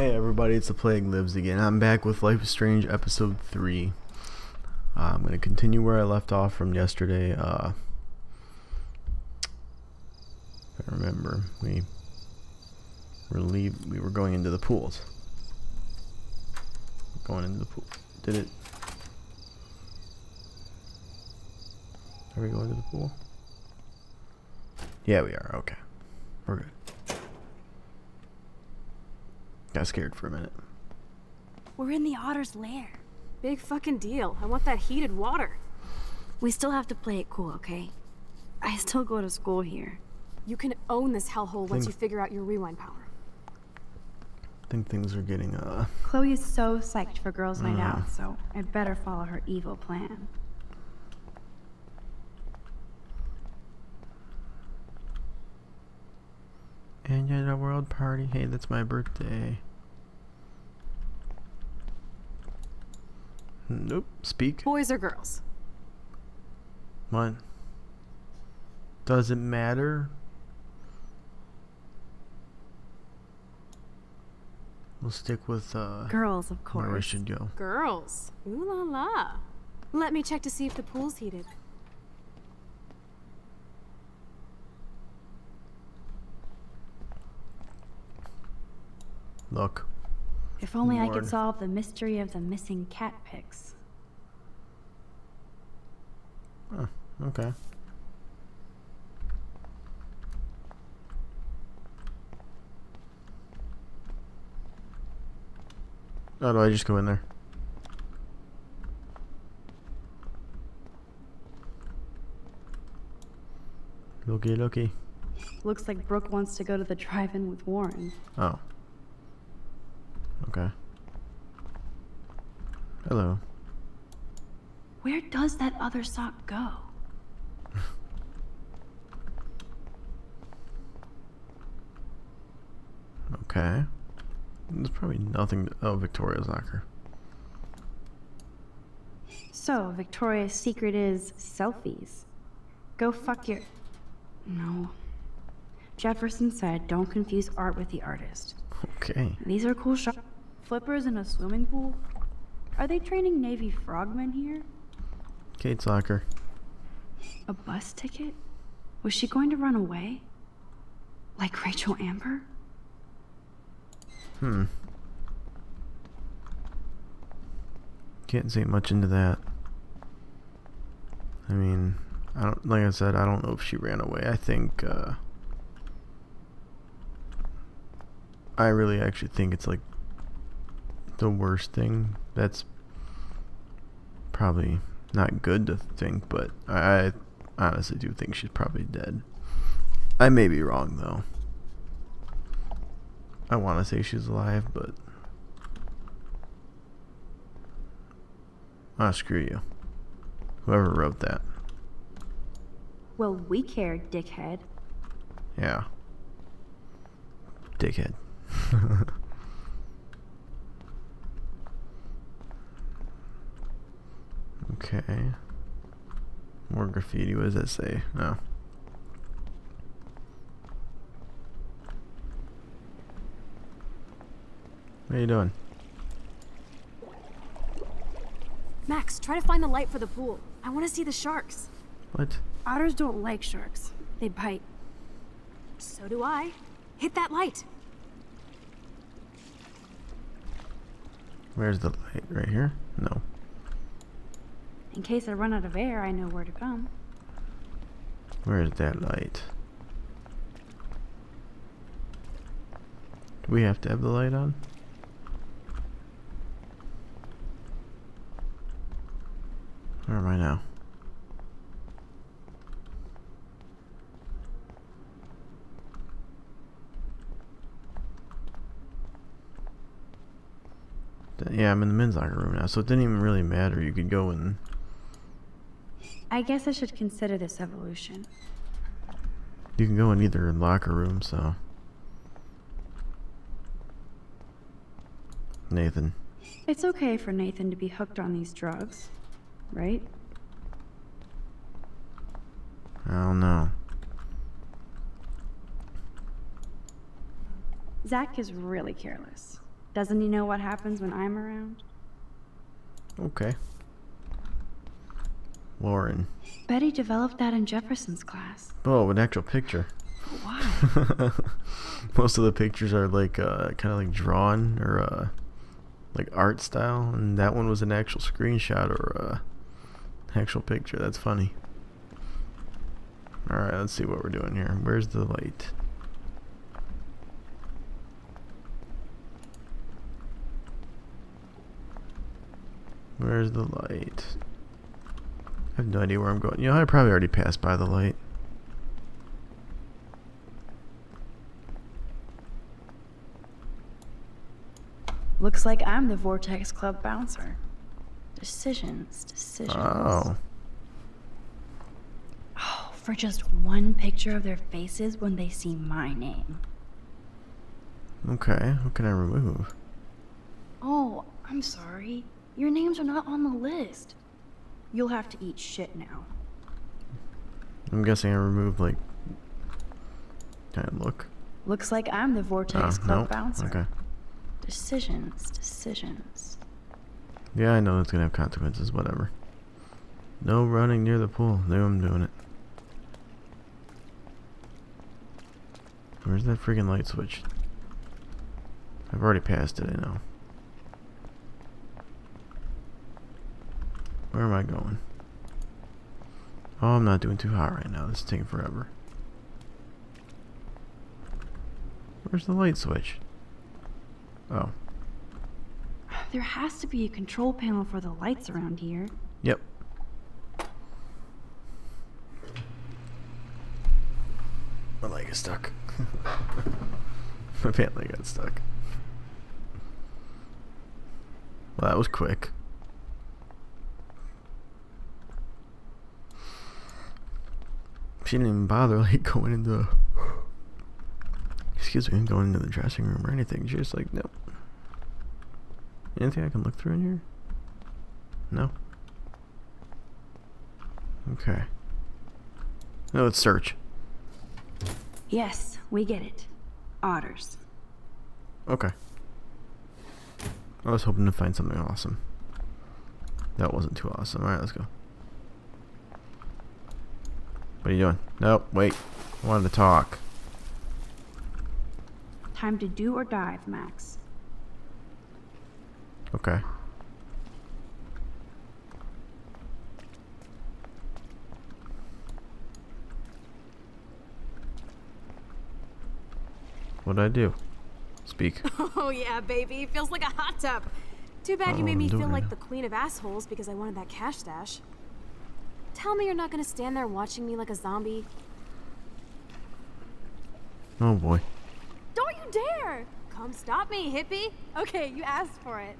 Hey everybody, it's The Plague Lives again. I'm back with Life is Strange Episode 3. I'm going to continue where I left off from yesterday. If I remember, we were going into the pools. Going into the pool. Did it? Are we going to the pool? Yeah, we are. Okay. We're good. Got scared for a minute. We're in the otter's lair. Big fucking deal. I want that heated water. We still have to play it cool, okay? I still go to school here. You can own this hellhole once you figure out your rewind power. I think things are getting, Chloe is so psyched for girls' night out, so I'd better follow her evil plan. And you had a world party. Hey, that's my birthday. Nope. Speak. Boys or girls? What? Does it matter? We'll stick with girls, of course. Where we should go. Girls. Ooh la la. Let me check to see if the pool's heated. Look. If only Lord. I could solve the mystery of the missing cat pics. Oh, okay. Oh, do I just go in there? Looky, looky. Looks like Brooke wants to go to the drive-in with Warren. Oh. Okay. Hello. Where does that other sock go? Okay. There's probably nothing to, oh, Victoria's locker. So, Victoria's secret is selfies. Go fuck your... No. Jefferson said, don't confuse art with the artist. Okay. These are cool shots. Flippers in a swimming pool? Are they training Navy frogmen here? Kate's locker. A bus ticket? Was she going to run away? Like Rachel Amber? Hmm. Can't say much into that. I mean, I don't, like I said, I don't know if she ran away. I think, I really actually think it's like the worst thing. That's probably not good to think, but I honestly do think she's probably dead. I may be wrong though. I want to say she's alive, but ah, screw you. Whoever wrote that. Well, we care, dickhead. Yeah. Dickhead. Okay. More graffiti. What does that say? No. What are you doing? Max, try to find the light for the pool. I want to see the sharks. What? Otters don't like sharks. They bite. So do I. Hit that light. Where's the light? Right here? No. In case I run out of air, I know where to come. Where's that light? Do we have to have the light on? Where am I now? Yeah, I'm in the men's locker room now, so it didn't even really matter. You could go and... I guess I should consider this evolution. You can go in either locker room, so... Nathan. It's okay for Nathan to be hooked on these drugs, right? I don't know. Zach is really careless. Doesn't he know what happens when I'm around? Okay. Warren. Betty developed that in Jefferson's class. Oh, an actual picture. Why? Most of the pictures are like kind of like drawn or like art style, and that one was an actual screenshot or actual picture. That's funny. All right, let's see what we're doing here. Where's the light? Where's the light? I have no idea where I'm going. You know, I probably already passed by the light. Looks like I'm the Vortex Club bouncer. Decisions, decisions. Oh. Oh, for just one picture of their faces when they see my name. Okay, who can I remove? Oh, I'm sorry. Your names are not on the list. You'll have to eat shit now. I'm guessing I removed, like... Can I look? Looks like I'm the Vortex Club bouncer. Okay. Decisions, decisions. Yeah, I know that's gonna have consequences, whatever. No running near the pool. No, I'm doing it. Where's that friggin' light switch? I've already passed it, I know. Where am I going? Oh, I'm not doing too hot right now. This is taking forever. Where's the light switch? Oh. There has to be a control panel for the lights around here. Yep. My leg is stuck. My pant leg got stuck. Well, that was quick. She didn't even bother like going into the dressing room or anything. She was like, nope. Anything I can look through in here? No. Okay. No, let's search. Yes, we get it. Otters. Okay. I was hoping to find something awesome. That wasn't too awesome. Alright, let's go. What are you doing? Nope, wait. I wanted to talk. Time to do or dive, Max. Okay. What'd I do? Speak. Oh yeah, baby. Feels like a hot tub. Too bad you made me feel like the queen of assholes because I wanted that cash stash. Tell me you're not gonna stand there watching me like a zombie. Oh boy. Don't you dare! Come stop me, hippie! Okay, you asked for it.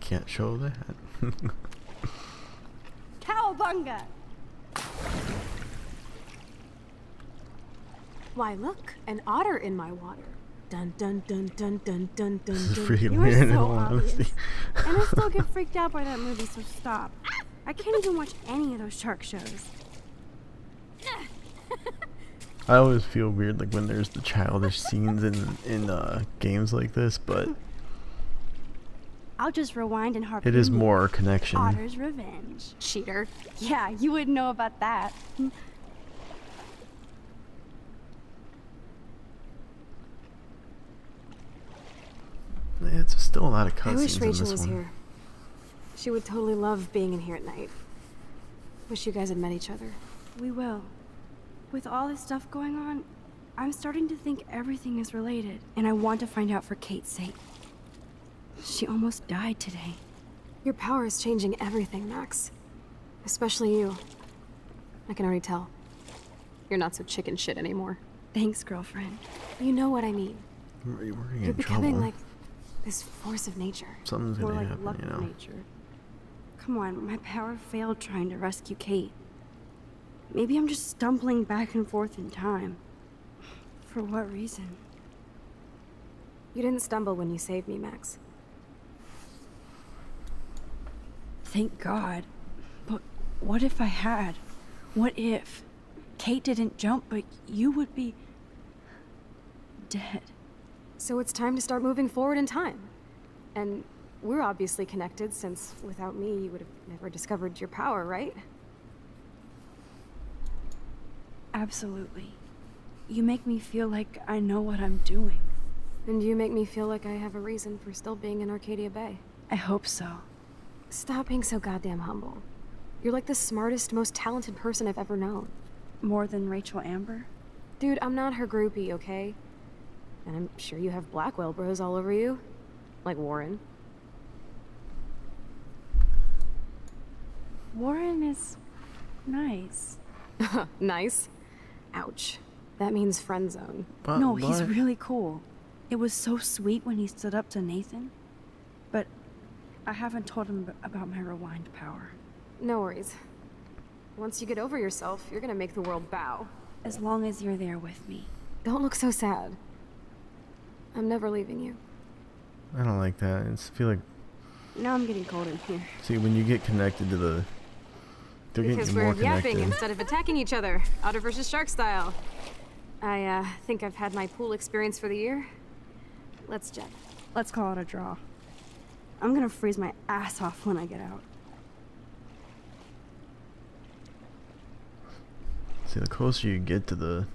Can't show that. Cowabunga! Why look, an otter in my water. Dun dun dun dun dun dun dun. This is freaking weird in all honesty. And I still get freaked out by that movie, so stop. I can't even watch any of those shark shows. I always feel weird like when there's the childish scenes in games like this, but I'll just rewind and harp. It is more connection. Otter's revenge. Cheater. Yeah, you wouldn't know about that. It's still a lot of cutscenes. I wish Rachel was here. She would totally love being in here at night. Wish you guys had met each other. We will. With all this stuff going on, I'm starting to think everything is related, and I want to find out for Kate's sake. She almost died today. Your power is changing everything, Max. Especially you. I can already tell. You're not so chicken shit anymore. Thanks, girlfriend. You know what I mean. You're becoming like this force of nature. Something's gonna happen, luck, you know. Nature. Come on, my power failed trying to rescue Kate. Maybe I'm just stumbling back and forth in time. For what reason? You didn't stumble when you saved me, Max. Thank God. But what if I had? What if Kate didn't jump, but you would be... dead. So it's time to start moving forward in time. And we're obviously connected, since without me, you would have never discovered your power, right? Absolutely. You make me feel like I know what I'm doing. And you make me feel like I have a reason for still being in Arcadia Bay. I hope so. Stop being so goddamn humble. You're like the smartest, most talented person I've ever known. More than Rachel Amber? Dude, I'm not her groupie, okay? And I'm sure you have Blackwell bros all over you. Like Warren. Warren is nice. Nice? Ouch. That means friend zone. But no, what? He's really cool. It was so sweet when he stood up to Nathan. But I haven't told him about my rewind power. No worries. Once you get over yourself, you're gonna make the world bow. As long as you're there with me. Don't look so sad. I'm never leaving you. I don't like that. It's feel like... Now I'm getting cold in here. See, when you get connected to the... Because we're yapping instead of attacking each other. Otter versus shark style. I think I've had my pool experience for the year. Let's jet. Let's call it a draw. I'm gonna freeze my ass off when I get out. See, the closer you get to the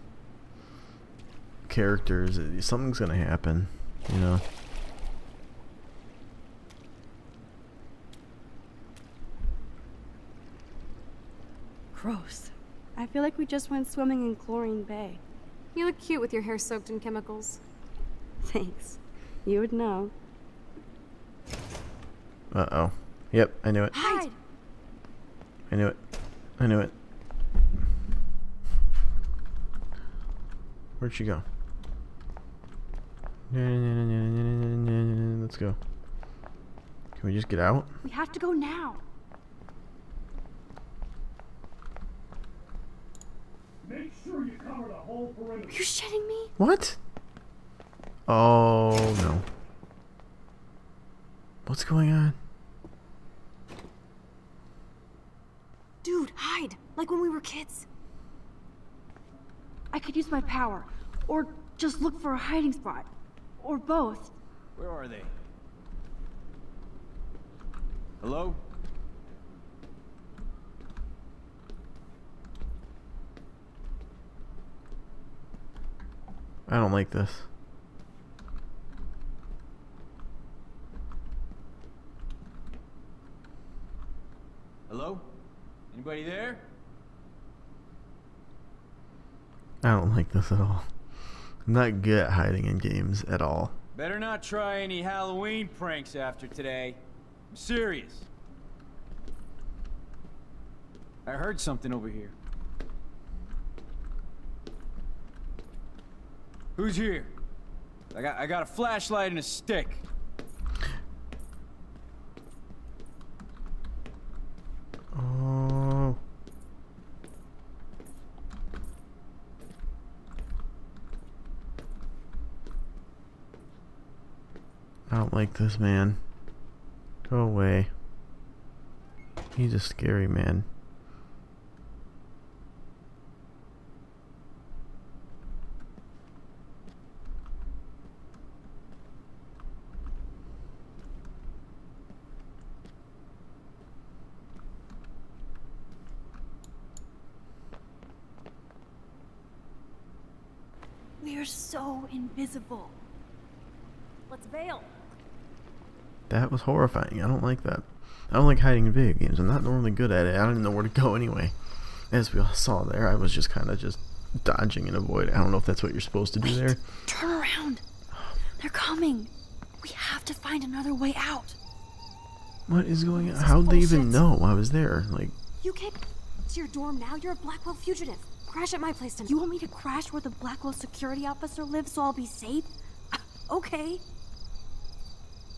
characters, something's gonna happen, you know? Gross. I feel like we just went swimming in Chlorine Bay. You look cute with your hair soaked in chemicals. Thanks. You would know. Uh-oh. Yep, I knew it. Hide! I knew it. I knew it. Where'd she go? Let's go. Can we just get out? We have to go now. Make sure you cover the whole perimeter. Are you shitting me? What? Oh no. What's going on? Dude, hide! Like when we were kids. I could use my power, or just look for a hiding spot, or both. Where are they? Hello? I don't like this. Hello? Anybody there? I don't like this at all. I'm not good at hiding in games at all. Better not try any Halloween pranks after today. I'm serious. I heard something over here. Who's here? I got a flashlight and a stick. Oh. I don't like this man. Go away. He's a scary man. Invisible. Let's bail. That was horrifying. I don't like that. I don't like hiding in video games. I'm not normally good at it. I don't even know where to go anyway. As we all saw there, I was just kind of just dodging and avoiding. I don't know if that's what you're supposed to do. Wait, there. Turn around. They're coming. We have to find another way out. What is going on? How'd they even know I was there? Like, you can't to your dorm now. You're a Blackwell fugitive. Crash at my place tonight. You want me to crash where the Blackwell security officer lives so I'll be safe? Okay.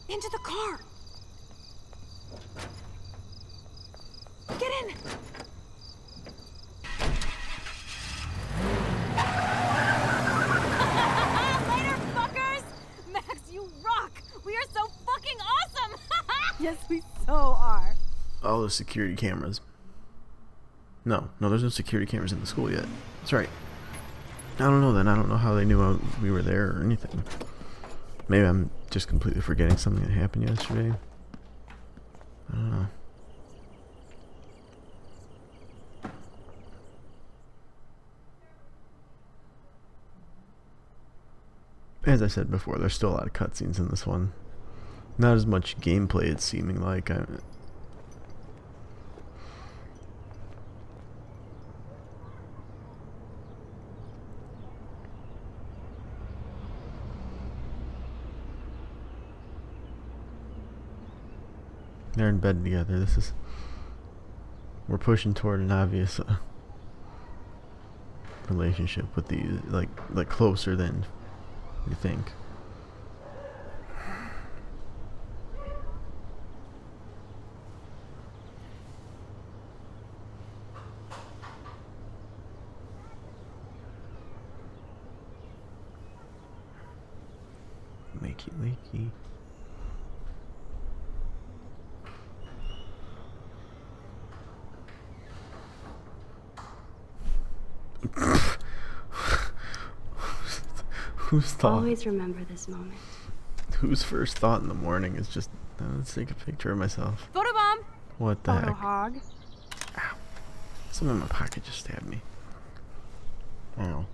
Into the car. Get in. Later, fuckers. Max, you rock. We are so fucking awesome. Yes, we so are. All the security cameras. No, there's no security cameras in the school yet. That's right. I don't know then. I don't know how they knew we were there or anything. Maybe I'm just completely forgetting something that happened yesterday. I don't know. As I said before, there's still a lot of cutscenes in this one. Not as much gameplay, it's seeming like. They're in bed together. This is. We're pushing toward an obvious relationship with these, like closer than you think. Makey leaky. Whose thought? Always remember this moment. Whose first thought in the morning is just, oh, let's take a picture of myself. Photobomb! What the heck? Hog. Ow. Someone in my pocket just stabbed me. Ow.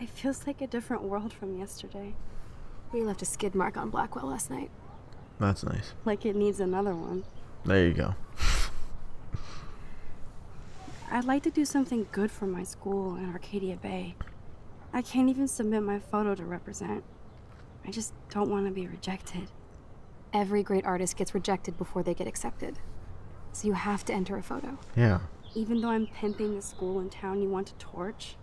It feels like a different world from yesterday. We left a skid mark on Blackwell last night. That's nice. Like it needs another one. There you go. I'd like to do something good for my school in Arcadia Bay. I can't even submit my photo to represent. I just don't want to be rejected. Every great artist gets rejected before they get accepted. So you have to enter a photo. Yeah. Even though I'm pimping the school in town you want to torch?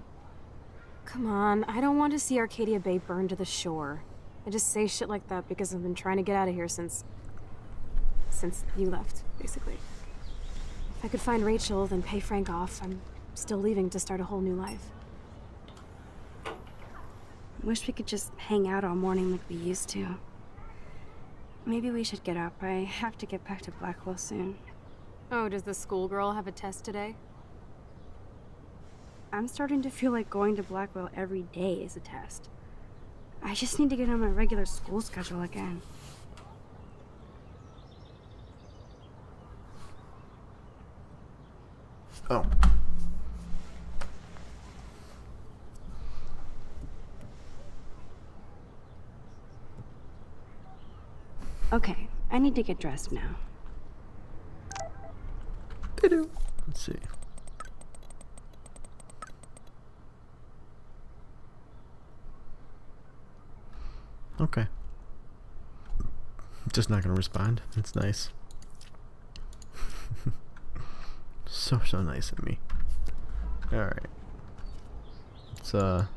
Come on, I don't want to see Arcadia Bay burned to the shore. I just say shit like that because I've been trying to get out of here since you left, basically. I could find Rachel, then pay Frank off. I'm still leaving to start a whole new life. I wish we could just hang out all morning like we used to. Maybe we should get up. I have to get back to Blackwell soon. Oh, does the schoolgirl have a test today? I'm starting to feel like going to Blackwell every day is a test. I just need to get on my regular school schedule again. Oh. Okay, I need to get dressed now. Let's see. Okay. Just not gonna respond. It's nice. So nice of me. Alright. It's I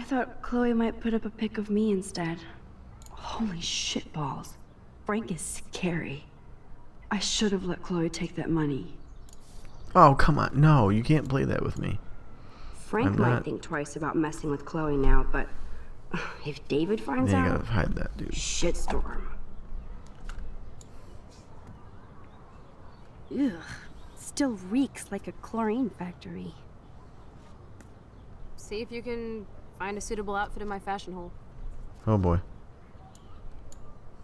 thought Chloe might put up a pic of me instead. Holy shit balls. Frank is scary. I should have let Chloe take that money. Oh, come on. No, you can't play that with me. Frank might think twice about messing with Chloe now, but if David finds out, you gotta hide that dude. Shitstorm. Ugh, still reeks like a chlorine factory. See if you can find a suitable outfit in my fashion hole. Oh boy.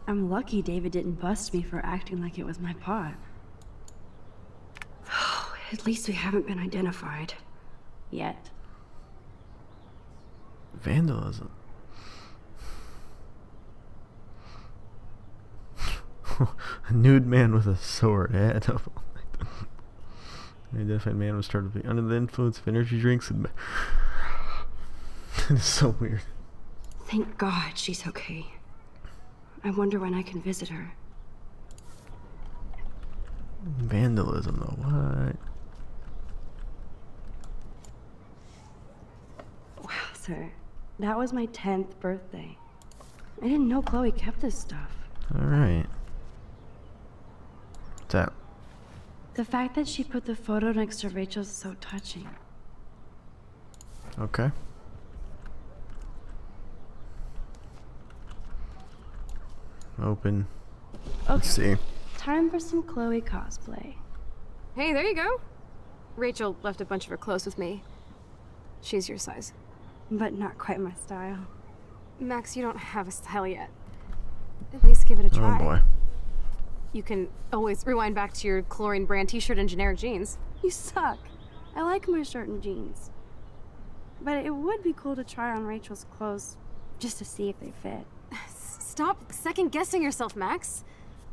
I'm lucky David didn't bust me for acting like it was my pot. Oh, at least we haven't been identified. Yet. Vandalism. A nude man with a sword. An identified man was started to be under the influence of energy drinks. And it's so weird. Thank God she's okay. I wonder when I can visit her. Vandalism, though. What? Wow, sir. That was my 10th birthday. I didn't know Chloe kept this stuff. Alright. What's that? The fact that she put the photo next to Rachel's is so touching. Okay. Open. Okay. Let's see. Time for some Chloe cosplay. Hey, there you go. Rachel left a bunch of her clothes with me. She's your size. But not quite my style. Max, you don't have a style yet. At least give it a try. Oh boy. You can always rewind back to your chlorine brand t-shirt and generic jeans. You suck. I like my shirt and jeans. But it would be cool to try on Rachel's clothes just to see if they fit. Stop second-guessing yourself, Max.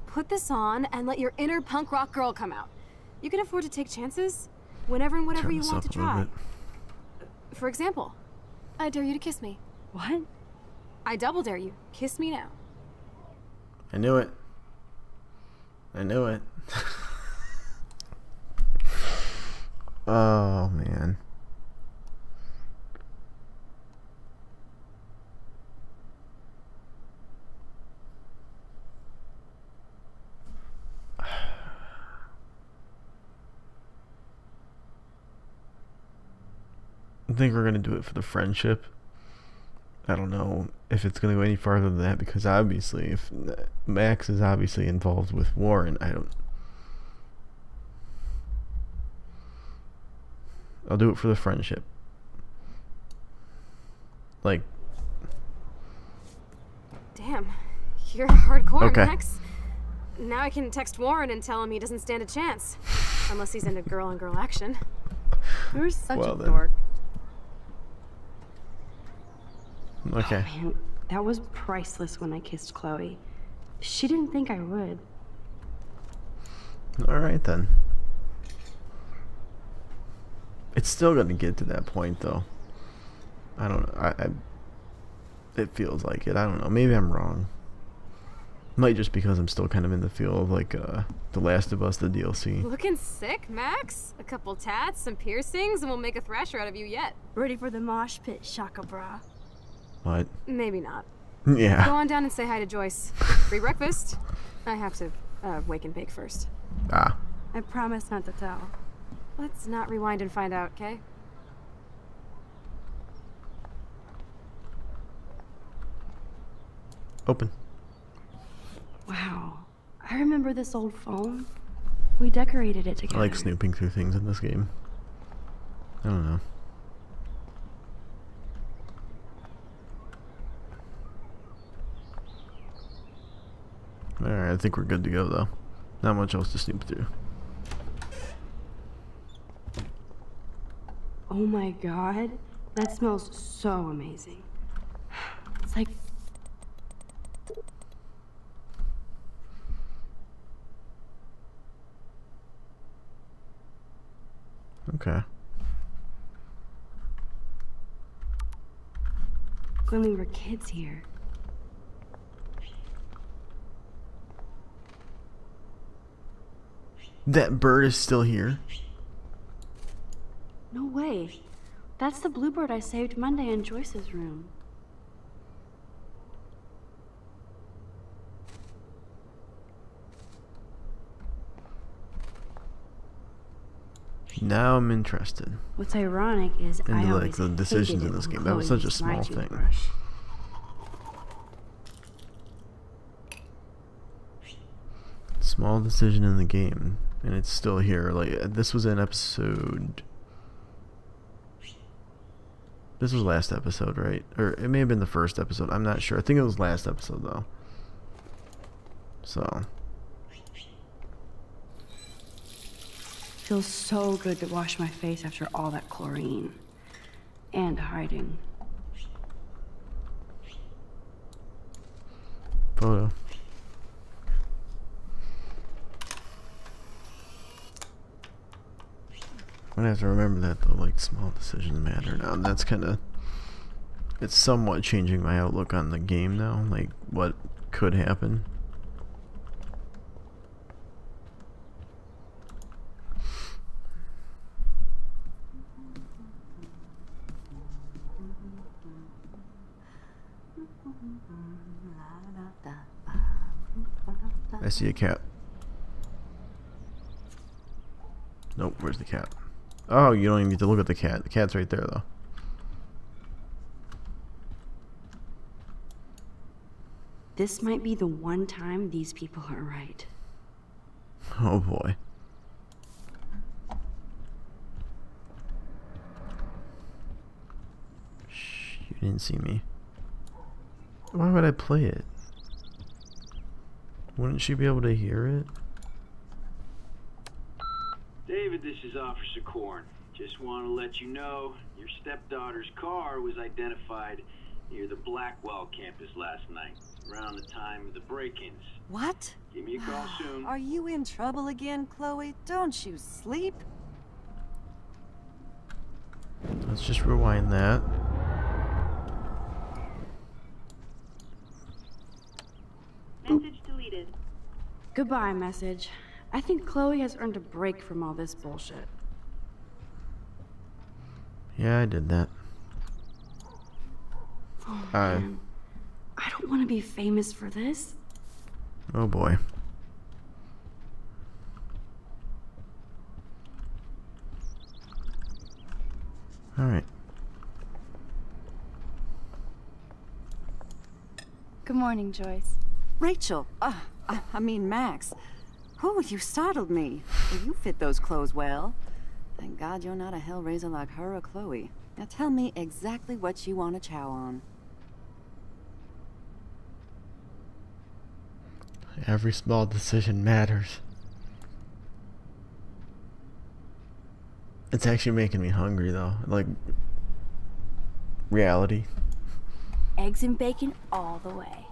Put this on and let your inner punk rock girl come out. You can afford to take chances whenever and whatever you want to try. For example, I dare you to kiss me. What? I double dare you. Kiss me now. I knew it. I knew it. Oh, man. I think we're gonna do it for the friendship. I don't know if it's gonna go any farther than that, because obviously if Max is obviously involved with Warren, I'll do it for the friendship. Like, damn, you're hardcore, okay. Max. Now I can text Warren and tell him he doesn't stand a chance unless he's into girl on girl action. You're such a dork. Okay. Oh, man. That was priceless when I kissed Chloe. She didn't think I would. Alright then. It's still gonna get to that point though. I don't know. It feels like it. I don't know. Maybe I'm wrong. Might just because I'm still kind of in the feel of like The Last of Us, the DLC. Looking sick, Max. A couple tats, some piercings, and we'll make a thrasher out of you yet. Ready for the mosh pit, Shaka Bra. What? Maybe not. Yeah. Go on down and say hi to Joyce. Free breakfast. I have to wake and bake first. Ah. I promise not to tell. Let's not rewind and find out, okay? Open. Wow. I remember this old phone. We decorated it together. I like snooping through things in this game. I don't know. Alright, I think we're good to go though. Not much else to snoop through. Oh my god, that smells so amazing. It's like... Okay. When we were kids here. That bird is still here? No way. That's the bluebird I saved Monday in Joyce's room. Now I'm interested. What's ironic is I like the decisions in this game. That was such a small thing. Small decision in the game. And it's still here. Like, this was an episode. This was last episode, right? Or it may have been the first episode. I'm not sure. I think it was last episode, though. So. Feels so good to wash my face after all that chlorine. And hiding. Photo. I'm gonna have to remember that though, like small decisions matter now. And that's kinda, it's somewhat changing my outlook on the game now, like what could happen. I see a cat. Nope, where's the cat? Oh, you don't even need to look at the cat. The cat's right there, though. This might be the one time these people are right. Oh, boy. He didn't see me. Why would I play it? Wouldn't she be able to hear it? David, this is Officer Korn. Just want to let you know your stepdaughter's car was identified near the Blackwell campus last night, around the time of the break-ins. What? Give me a call soon. Are you in trouble again, Chloe? Don't you sleep? Let's just rewind that. Message deleted. Goodbye, message. I think Chloe has earned a break from all this bullshit. Yeah, I did that. Oh, man. I don't want to be famous for this. Oh boy. All right. Good morning, Joyce. Rachel. I mean Max. Oh, you startled me. Well, you fit those clothes well. Thank God you're not a hellraiser like her or Chloe. Now tell me exactly what you want to chow on. Every small decision matters. It's actually making me hungry though. Like, reality. Eggs and bacon all the way.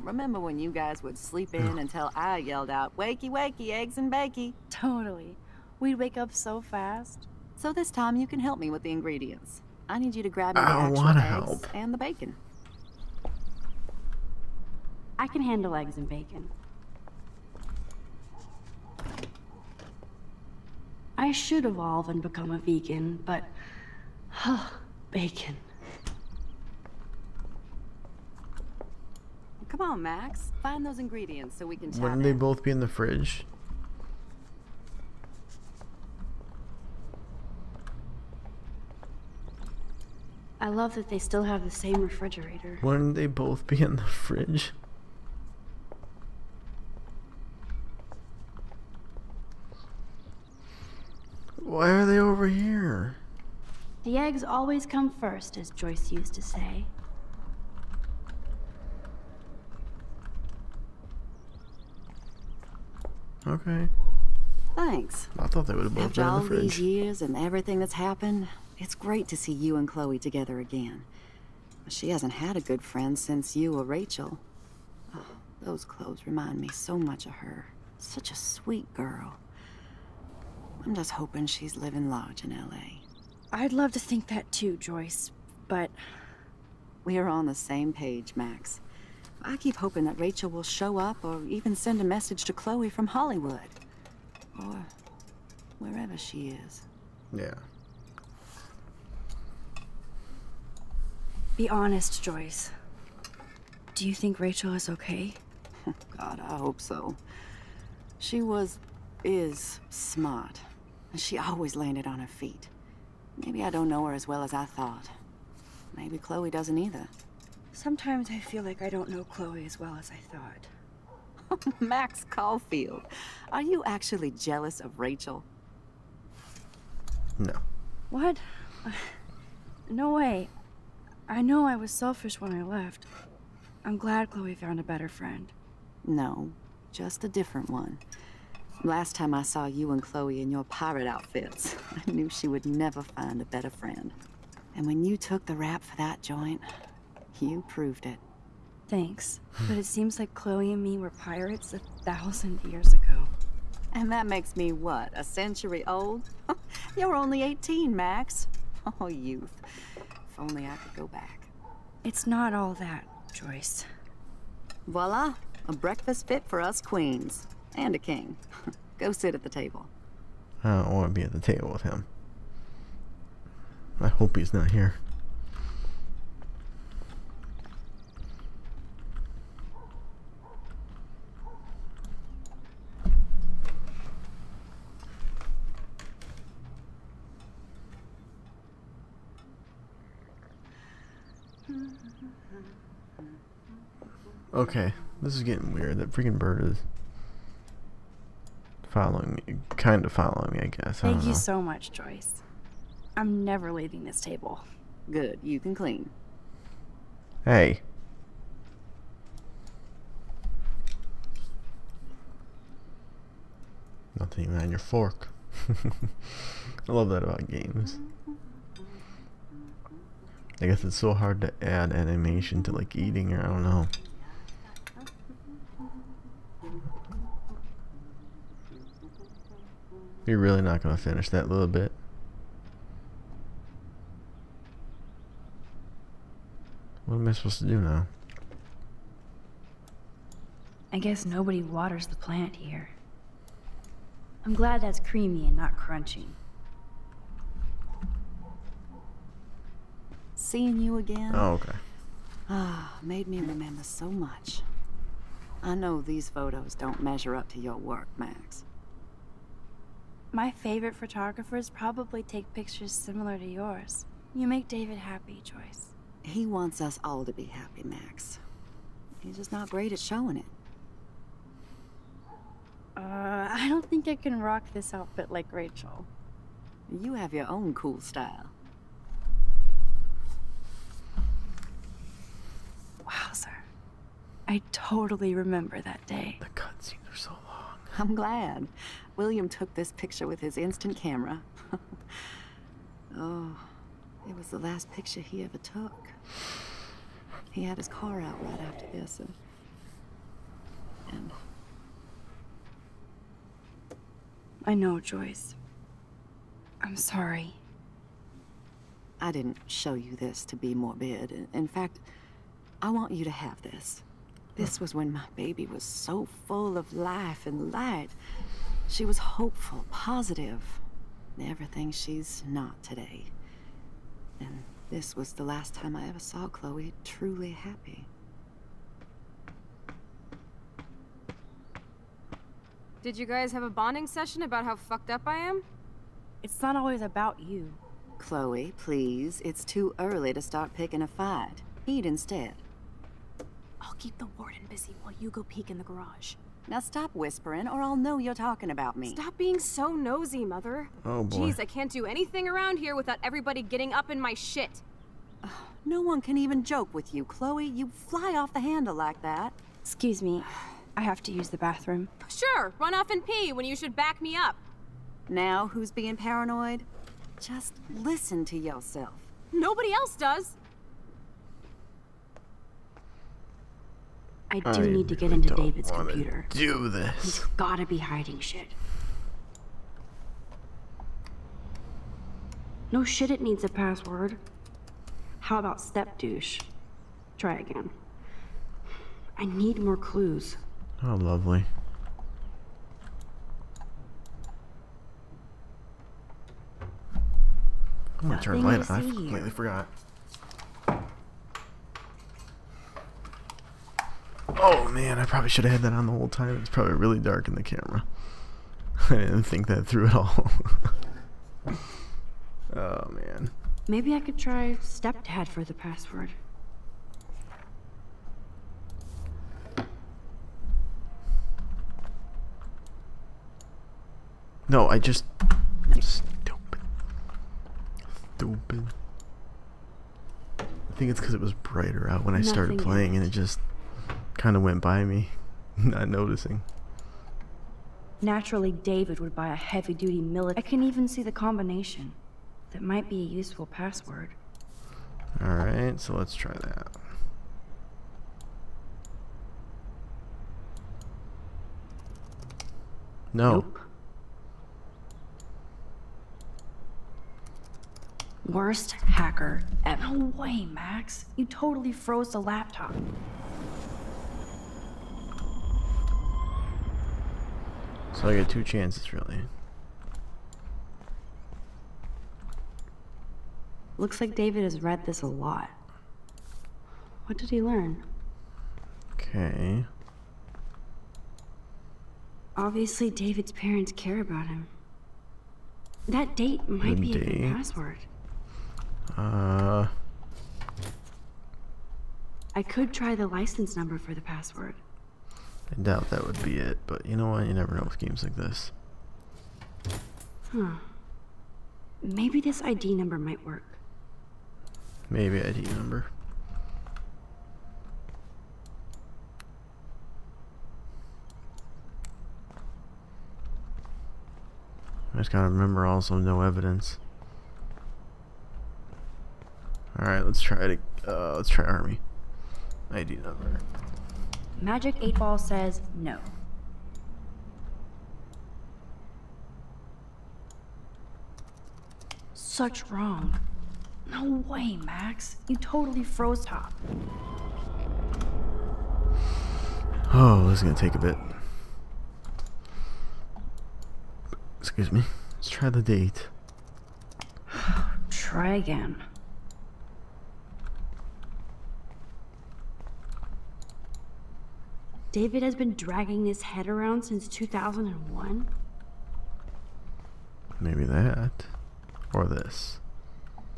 Remember when you guys would sleep in until I yelled out, "Wakey, wakey, eggs and bakey." Totally. We'd wake up so fast. So this time you can help me with the ingredients. I need you to grab me the actual eggs and the bacon. I can handle eggs and bacon. I should evolve and become a vegan, but... bacon. Come on, Max. Find those ingredients so we can chat. Wouldn't they both be in the fridge? I love that they still have the same refrigerator. Wouldn't they both be in the fridge? Why are they over here? The eggs always come first, as Joyce used to say. Okay. Thanks. I thought they would have both been in the fridge. After all these years and everything that's happened, it's great to see you and Chloe together again. She hasn't had a good friend since you or Rachel. Oh, those clothes remind me so much of her. Such a sweet girl. I'm just hoping she's living large in LA. I'd love to think that too, Joyce, but... We are on the same page, Max. I keep hoping that Rachel will show up or even send a message to Chloe from Hollywood. Or wherever she is. Yeah. Be honest, Joyce. Do you think Rachel is okay? God, I hope so. She is smart. And she always landed on her feet. Maybe I don't know her as well as I thought. Maybe Chloe doesn't either. Sometimes I feel like I don't know Chloe as well as I thought. Max Caulfield, are you actually jealous of Rachel? No. What? No way. I know I was selfish when I left. I'm glad Chloe found a better friend. No, just a different one. Last time I saw you and Chloe in your pirate outfits, I knew she would never find a better friend. And when you took the rap for that joint, you proved it. Thanks, but it seems like Chloe and me were pirates 1,000 years ago. And that makes me what, a century old? You're only 18, Max. Oh, youth. Only I could go back. It's not all that, Joyce. Voila, a breakfast fit for us queens. And a king. Go sit at the table. I don't want to be at the table with him. I hope he's not here. Okay, this is getting weird. That freaking bird is following me, kind of following me, I guess. Thank you so much, Joyce. I'm never leaving this table. Good, you can clean. Hey. Nothing even on your fork. I love that about games. I guess it's so hard to add animation to like eating, or I don't know. You're really not gonna finish that little bit. What am I supposed to do now? I guess nobody waters the plant here. I'm glad that's creamy and not crunchy. Seeing you again. Oh, okay. Ah, made me remember so much. I know these photos don't measure up to your work, Max. My favorite photographers probably take pictures similar to yours. You make David happy, Joyce. He wants us all to be happy, Max. He's just not great at showing it. I don't think I can rock this outfit like Rachel. You have your own cool style. Wowzer. I totally remember that day. The cutscenes are so long. I'm glad. William took this picture with his instant camera. Oh, it was the last picture he ever took. He had his car out right after this, and I know, Joyce. I'm sorry. I didn't show you this to be morbid. In fact, I want you to have this. This was when my baby was so full of life and light. She was hopeful, positive. Everything she's not today. And this was the last time I ever saw Chloe truly happy. Did you guys have a bonding session about how fucked up I am? It's not always about you. Chloe, please. It's too early to start picking a fight. Eat instead. I'll keep the warden busy while you go peek in the garage. Now stop whispering or I'll know you're talking about me. Stop being so nosy, Mother. Oh boy. Jeez, I can't do anything around here without everybody getting up in my shit. No one can even joke with you, Chloe. You fly off the handle like that. Excuse me. I have to use the bathroom. Sure, run off and pee when you should back me up. Now who's being paranoid? Just listen to yourself. Nobody else does. I do need to get into David's computer. Do this. He's gotta be hiding shit. No shit, it needs a password. How about step douche? Try again. I need more clues. Oh, lovely. I'm gonna turn light on. I completely forgot. Oh man, I probably should have had that on the whole time. It's probably really dark in the camera. I didn't think that through at all. Oh man. Maybe I could try stepdad for the password. No, I just... Stupid. Stupid. I think it's because it was brighter out when I started playing and it just kind of went by me, not noticing. Naturally, David would buy a heavy-duty military... I can even see the combination. That might be a useful password. Alright, so let's try that. No. Nope. Worst hacker ever. No way, Max. You totally froze the laptop. So I get two chances, really. Looks like David has read this a lot. What did he learn? Okay. Obviously, David's parents care about him. That date might be a good password. I could try the license number for the password. I doubt that would be it, but you know what? You never know with games like this. Huh. Maybe this ID number might work. Maybe ID number. I just gotta remember also no evidence. Alright, let's try Army. ID number. Magic 8 Ball says no. Such wrong. No way, Max. You totally froze top. Oh, this is gonna take a bit. Excuse me. Let's try the date. Try again. David has been dragging his head around since 2001? Maybe that. Or this.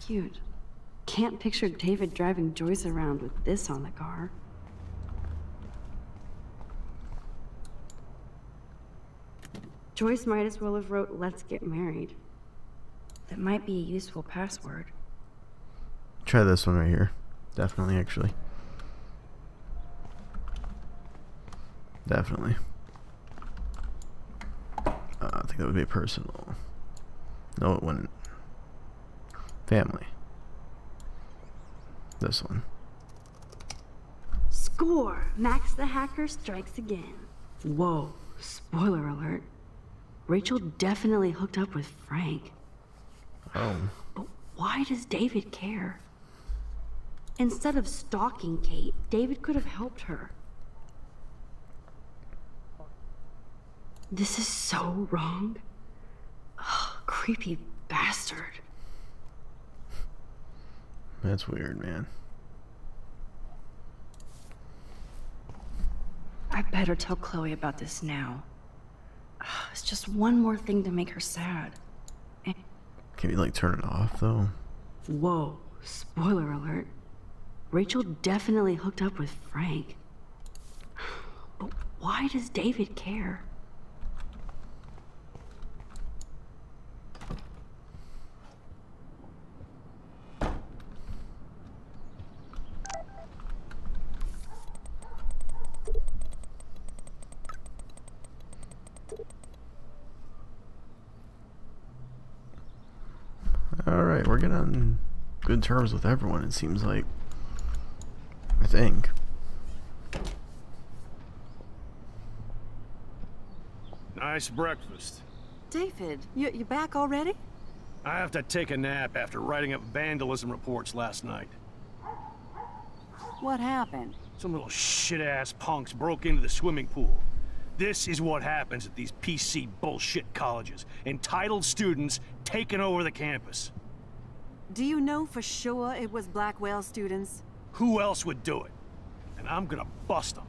Cute. Can't picture David driving Joyce around with this on the car. Joyce might as well have wrote, "Let's get married." That might be a useful password. Try this one right here. Definitely, actually. Definitely. I think that would be personal. No, it wouldn't. Family. This one. Score! Max the hacker strikes again. Whoa, spoiler alert. Rachel definitely hooked up with Frank. Oh. But why does David care? Instead of stalking Kate, David could have helped her. This is so wrong. Oh, creepy bastard. That's weird, man. I better tell Chloe about this now. It's just one more thing to make her sad. Can we, like, turn it off, though? Whoa, spoiler alert. Rachel definitely hooked up with Frank. But why does David care? Alright, we're getting on good terms with everyone, it seems like. I think. Nice breakfast. David, you back already? I have to take a nap after writing up vandalism reports last night. What happened? Some little shit-ass punks broke into the swimming pool. This is what happens at these PC bullshit colleges. Entitled students taking over the campus. Do you know for sure it was Blackwell students? Who else would do it? And I'm gonna bust them.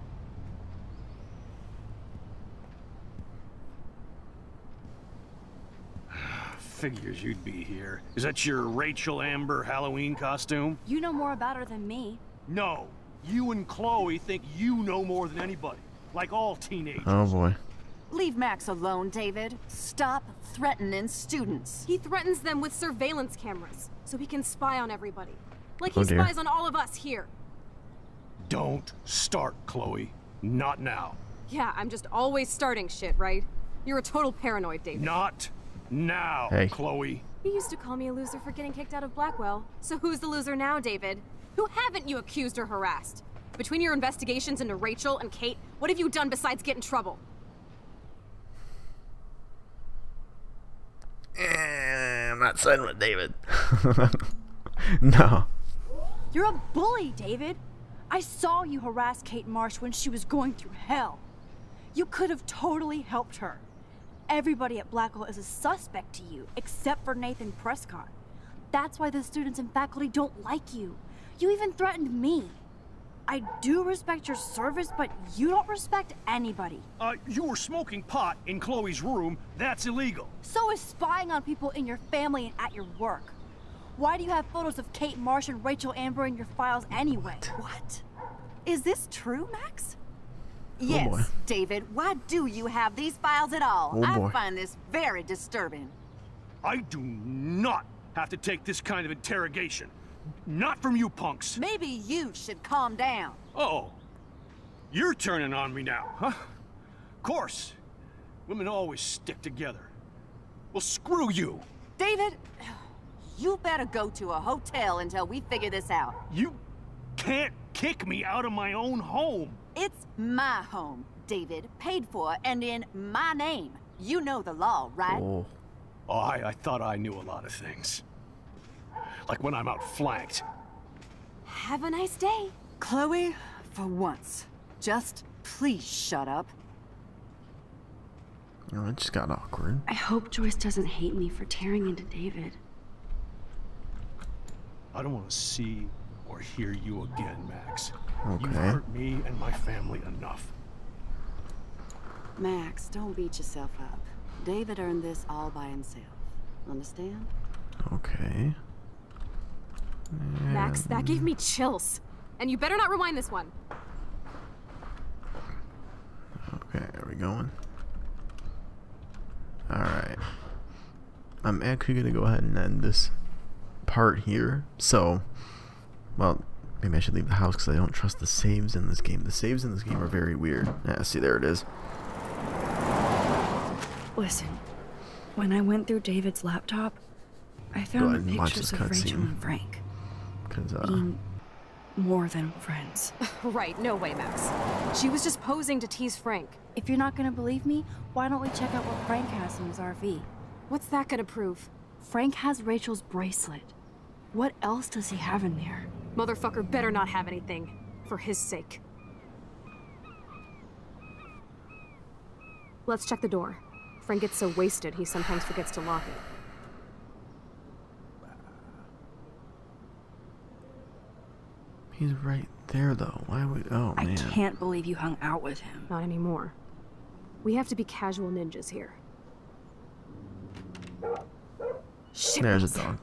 Figures you'd be here. Is that your Rachel Amber Halloween costume? You know more about her than me. No, you and Chloe think you know more than anybody. Like all teenagers. Oh boy. Leave Max alone, David. Stop threatening students. He threatens them with surveillance cameras so he can spy on everybody. Like he spies on all of us here. Don't start, Chloe. Not now. Yeah, I'm just always starting shit, right? You're a total paranoid, David. Not now, hey. Chloe. You used to call me a loser for getting kicked out of Blackwell. So who's the loser now, David? Who haven't you accused or harassed? Between your investigations into Rachel and Kate, what have you done besides get in trouble? I'm not siding with David. No. You're a bully, David. I saw you harass Kate Marsh when she was going through hell. You could have totally helped her. Everybody at Blackwell is a suspect to you, except for Nathan Prescott. That's why the students and faculty don't like you. You even threatened me. I do respect your service, but you don't respect anybody. You were smoking pot in Chloe's room. That's illegal. So is spying on people in your family and at your work. Why do you have photos of Kate Marsh and Rachel Amber in your files anyway? What? Is this true, Max? Oh, yes, boy. David, why do you have these files at all? Oh, I find this very disturbing. I do not have to take this kind of interrogation. Not from you punks. Maybe you should calm down. Uh-oh. You're turning on me now, huh? Of course. Women always stick together. Well, screw you! David, you better go to a hotel until we figure this out. You can't kick me out of my own home! It's my home, David. Paid for and in my name. You know the law, right? Oh, I thought I knew a lot of things. Like when I'm outflanked. Have a nice day. Chloe, for once, just please shut up. No, it just got awkward. I hope Joyce doesn't hate me for tearing into David. I don't want to see or hear you again, Max. Okay. You've hurt me and my family enough. Max, don't beat yourself up. David earned this all by himself. Understand? Okay. And... Max, that gave me chills. And you better not rewind this one. Okay, are we going? Alright. I'm actually going to go ahead and end this part here. So, well, maybe I should leave the house because I don't trust the saves in this game. The saves in this game are very weird. Yeah, see, there it is. Listen, when I went through David's laptop, I found the pictures of Rachel and Frank. Because, being more than friends. Right, no way, Max. She was just posing to tease Frank. If you're not gonna believe me, why don't we check out what Frank has in his RV? What's that gonna prove? Frank has Rachel's bracelet. What else does he have in there? Motherfucker better not have anything. For his sake. Let's check the door. Frank gets so wasted, he sometimes forgets to lock it. He's right there, though. Why would... Oh, man. I can't believe you hung out with him. Not anymore. We have to be casual ninjas here. Shit. There's a dog.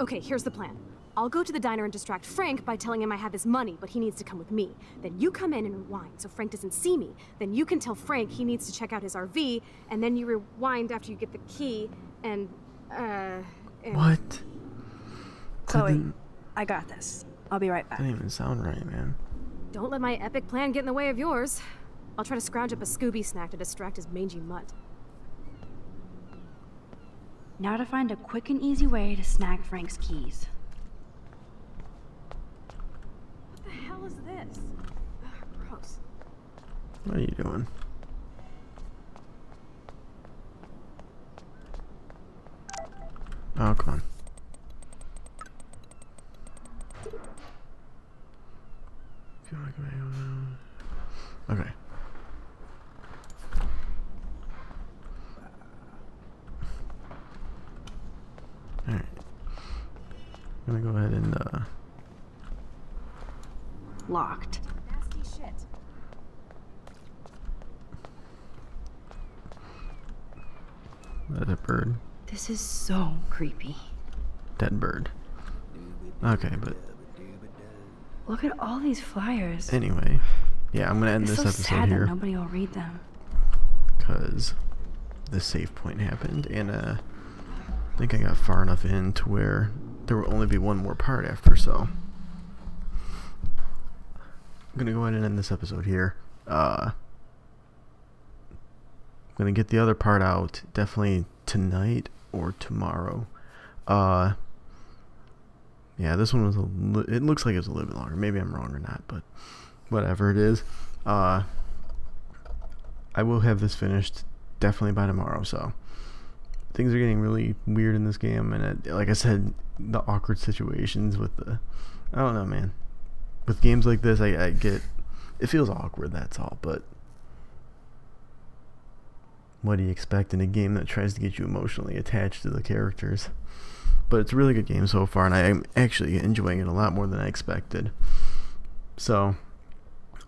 Okay, here's the plan. I'll go to the diner and distract Frank by telling him I have his money, but he needs to come with me. Then you come in and rewind, so Frank doesn't see me. Then you can tell Frank he needs to check out his RV, and then you rewind after you get the key, and, What? Chloe, I got this. I'll be right back. That didn't even sound right, man. Don't let my epic plan get in the way of yours. I'll try to scrounge up a Scooby snack to distract his mangy mutt. Now to find a quick and easy way to snag Frank's keys. What is this? Ugh, gross. What are you doing? Oh, come on. Okay. Alright. I'm gonna go ahead and locked. Nasty shit. That's a bird. This is so creepy. Dead bird. Okay, but look at all these flyers. Anyway, yeah, I'm gonna end this episode here. Nobody will read them. Cause the save point happened, and I think I got far enough in to where there will only be one more part after, so. I'm gonna go ahead and end this episode here. I'm gonna get the other part out definitely tonight or tomorrow. Yeah, this one was it looks like it was a little bit longer. Maybe I'm wrong or not, but whatever it is, I will have this finished definitely by tomorrow. So things are getting really weird in this game, and like I said, the awkward situations with the I don't know, man. With games like this, I get... It feels awkward, that's all, but... What do you expect in a game that tries to get you emotionally attached to the characters? But it's a really good game so far, and I'm actually enjoying it a lot more than I expected. So,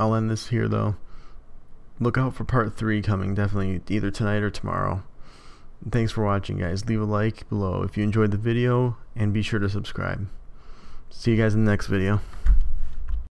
I'll end this here, though. Look out for part 3 coming, definitely, either tonight or tomorrow. And thanks for watching, guys. Leave a like below if you enjoyed the video, and be sure to subscribe. See you guys in the next video.